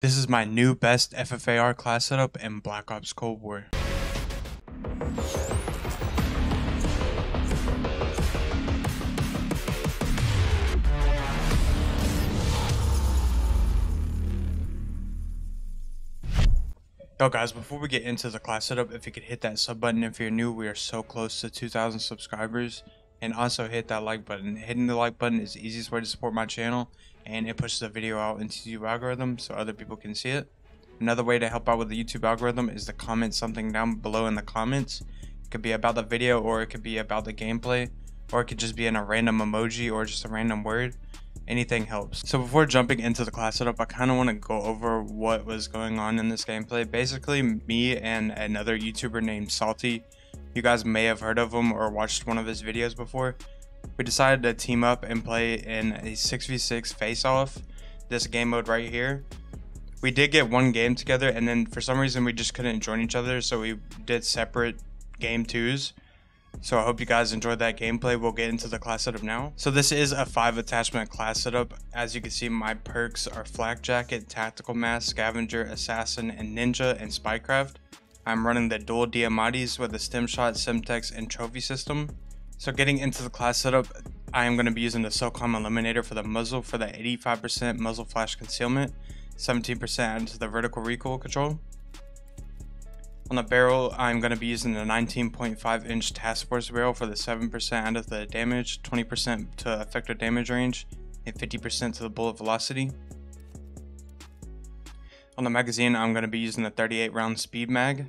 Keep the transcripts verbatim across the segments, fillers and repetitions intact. This is my new best F F A R class setup in Black Ops Cold War. Yo guys, before we get into the class setup, if you could hit that sub button if you're new, we are so close to two thousand subscribers. And also hit that like button. Hitting the like button is the easiest way to support my channel, and it pushes the video out into the YouTube algorithm so other people can see it. Another way to help out with the YouTube algorithm is to comment something down below in the comments. It could be about the video, or it could be about the gameplay, or it could just be in a random emoji or just a random word. Anything helps. So before jumping into the class setup, I kind of want to go over what was going on in this gameplay. Basically, me and another YouTuber named Salty, you guys may have heard of him or watched one of his videos before, we decided to team up and play in a six v six face off, this game mode right here. We did get one game together, and then for some reason we just couldn't join each other, so we did separate game twos. So I hope you guys enjoyed that gameplay. We'll get into the class setup now. So this is a five attachment class setup. As you can see, my perks are flak jacket, tactical mask, scavenger, assassin, and ninja, and spycraft. I'm running the dual Diamattis with a Stimshot, Simtex, and trophy system. So getting into the class setup, I am going to be using the SOCOM Eliminator for the muzzle, for the eighty-five percent muzzle flash concealment, seventeen percent added to the vertical recoil control. On the barrel, I'm going to be using the nineteen point five inch task force barrel for the seven percent added to the damage, twenty percent to effective damage range, and fifty percent to the bullet velocity. On the magazine, I'm going to be using the thirty-eight round speed mag.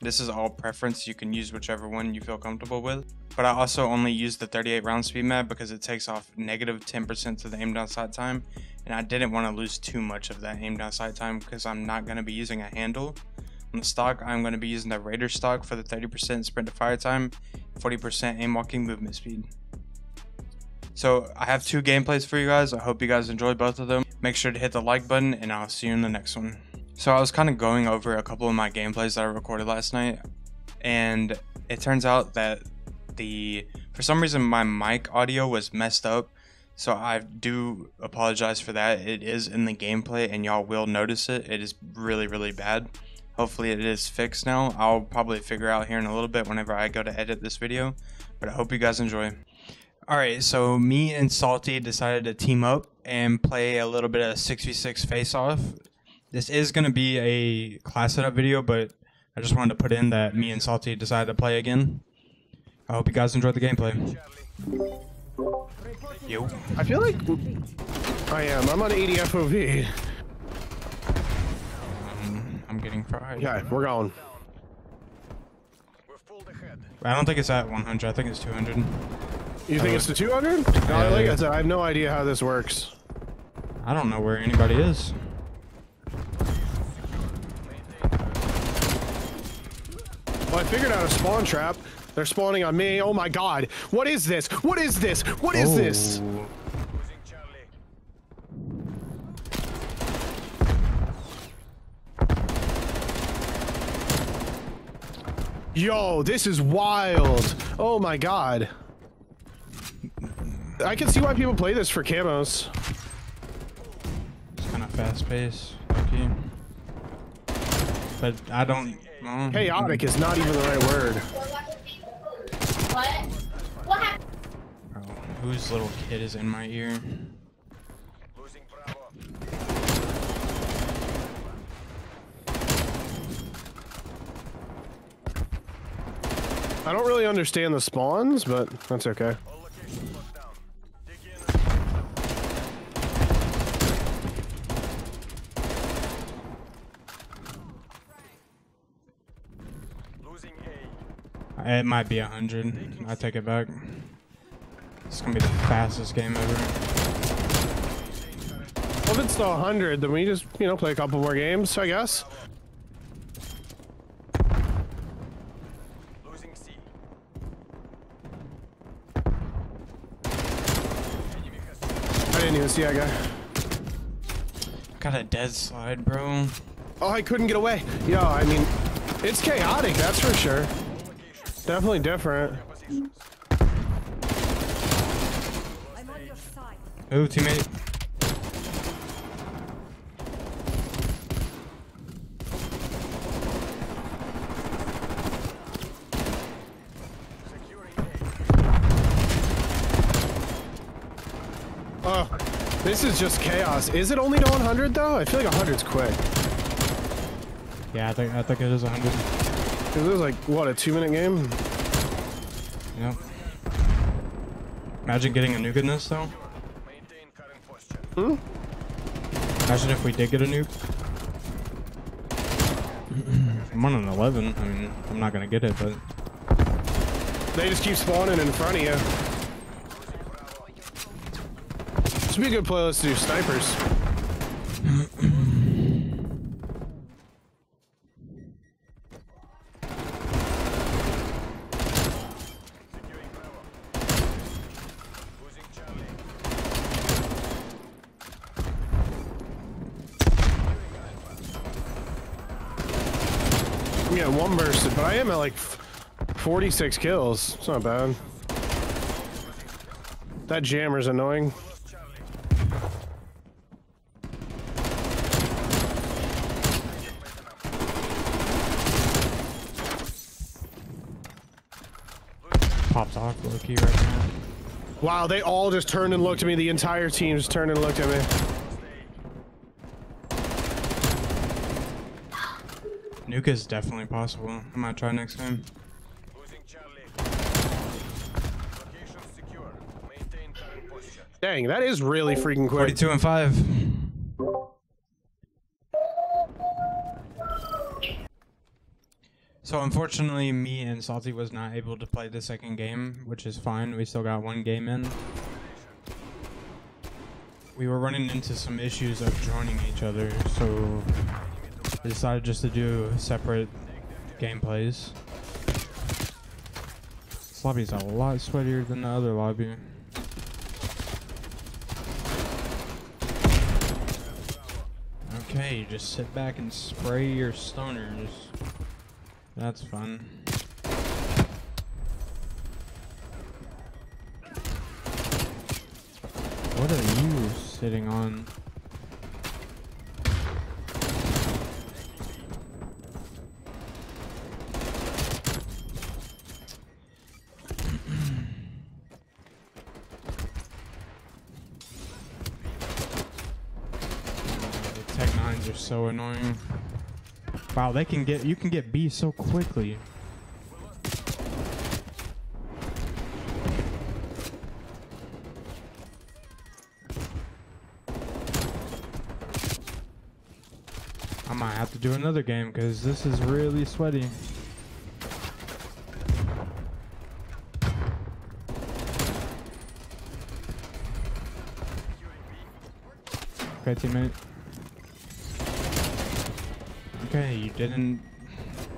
This is all preference, you can use whichever one you feel comfortable with. But I also only use the thirty-eight round speed mag because it takes off negative ten percent to the aim down sight time. And I didn't want to lose too much of that aim down sight time because I'm not going to be using a handle. On the stock, I'm going to be using the Raider stock for the thirty percent sprint to fire time, forty percent aim walking movement speed. So I have two gameplays for you guys. I hope you guys enjoyed both of them. Make sure to hit the like button, and I'll see you in the next one. So I was kind of going over a couple of my gameplays that I recorded last night, and it turns out that the for some reason my mic audio was messed up, so I do apologize for that. It is in the gameplay and y'all will notice it. It is really really bad. Hopefully it is fixed now. I'll probably figure out here in a little bit whenever I go to edit this video, but I hope you guys enjoy. Alright, so me and Salty decided to team up and play a little bit of six v six face off. This is going to be a class setup video, but I just wanted to put in that me and Salty decided to play again. I hope you guys enjoyed the gameplay. Yo. I feel like I am. I'm on eighty F O V. Um, I'm getting fried. Yeah, we're going. I don't think it's at one hundred. I think it's two hundred. You think would... it's the two hundred? No, yeah, like I said, I have no idea how this works. I don't know where anybody is. Well, I figured out a spawn trap. They're spawning on me. Oh my god. What is this? What is this? What is oh. this? Yo, this is wild. Oh my god. I can see why people play this for camos. It's kind of fast paced. Okay. But I don't... Oh. Chaotic is not even the right word. What? What happened? Oh, whose little kid is in my ear? Losing Bravo. I don't really understand the spawns, but that's okay. It might be one hundred. I take it back. It's gonna be the fastest game ever. Well, if it's the one hundred, then we just, you know, play a couple more games, I guess. Losing C. I didn't even see that guy. Got a dead slide, bro. Oh, I couldn't get away. Yo, I mean, it's chaotic, that's for sure. Definitely different. I'm on your side. Ooh, teammate. This is just chaos. Is it only to one hundred though? I feel like one hundred's quick. Yeah, I think I think it is one hundred. Cause it was like what, a two minute game? Yeah. Imagine getting a nuke in this though. Hmm? Imagine if we did get a nuke. I'm on an eleven. I mean, I'm not gonna get it, but they just keep spawning in front of you. This would be a good playlist to do snipers. I'm getting one bursted, but I am at like forty-six kills. It's not bad. That jammer's annoying. Pops off low key right now. Wow, they all just turned and looked at me. The entire team just turned and looked at me. Nuke is definitely possible. I might try next time. Dang, that is really freaking quick. forty-two and five. So unfortunately, me and Salty was not able to play the second game, which is fine. We still got one game in. We were running into some issues of joining each other, so we decided just to do separate gameplays. This lobby is a lot sweatier than the other lobby. Okay, just sit back and spray your stoners. That's fun. What are you sitting on? Are so annoying. Wow, they can get you can get B so quickly. I might have to do another game because this is really sweaty. Okay, teammate. Okay, you didn't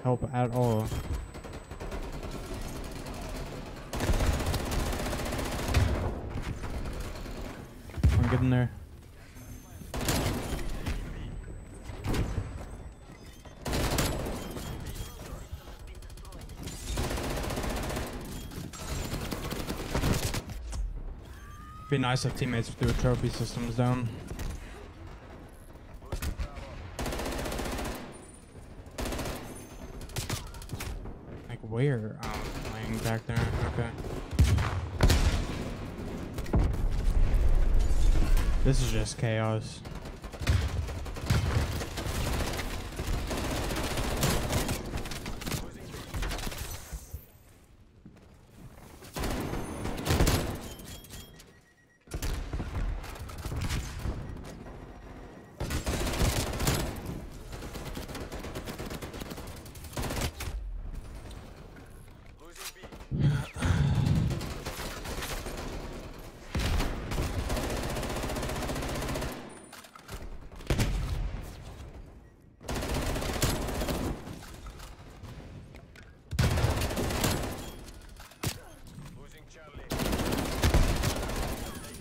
help at all. I'm getting there. Be nice if teammates threw trophy systems down. Where? Oh, playing back there. Okay. This is just chaos.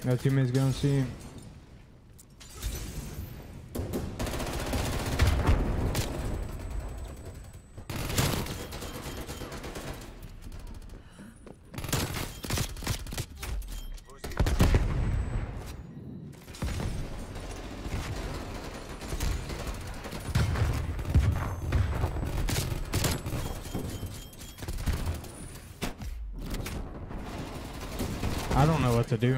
Our teammate's gonna see him. I don't know what to do.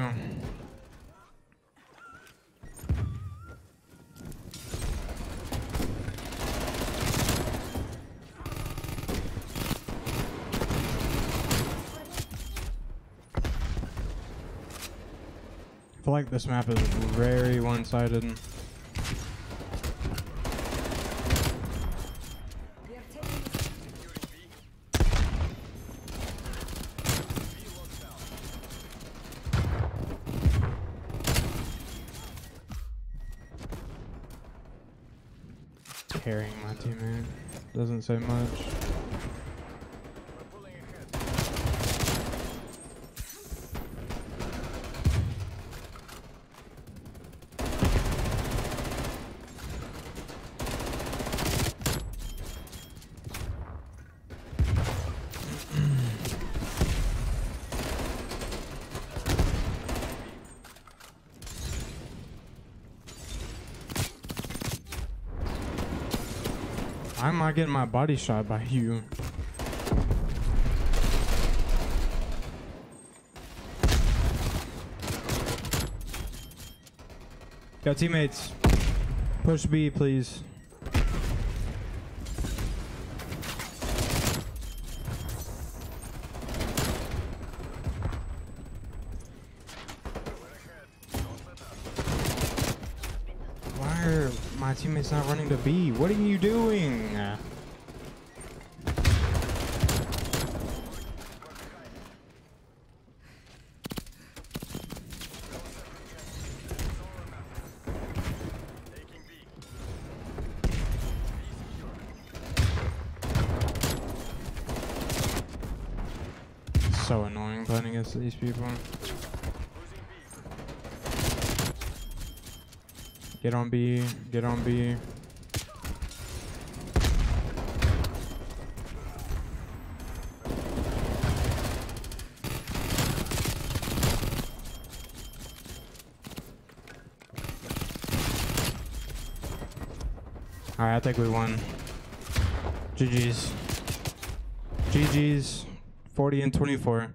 feel like this map is very one-sided. We are taking carrying my teammate. Doesn't say much. I'm not getting my body shot by you. Yo, teammates, push B, please. My teammate's not running to B. What are you doing? So annoying playing against these people. Get on B, get on B. Alright, I think we won. G G's. G G's, forty and twenty-four.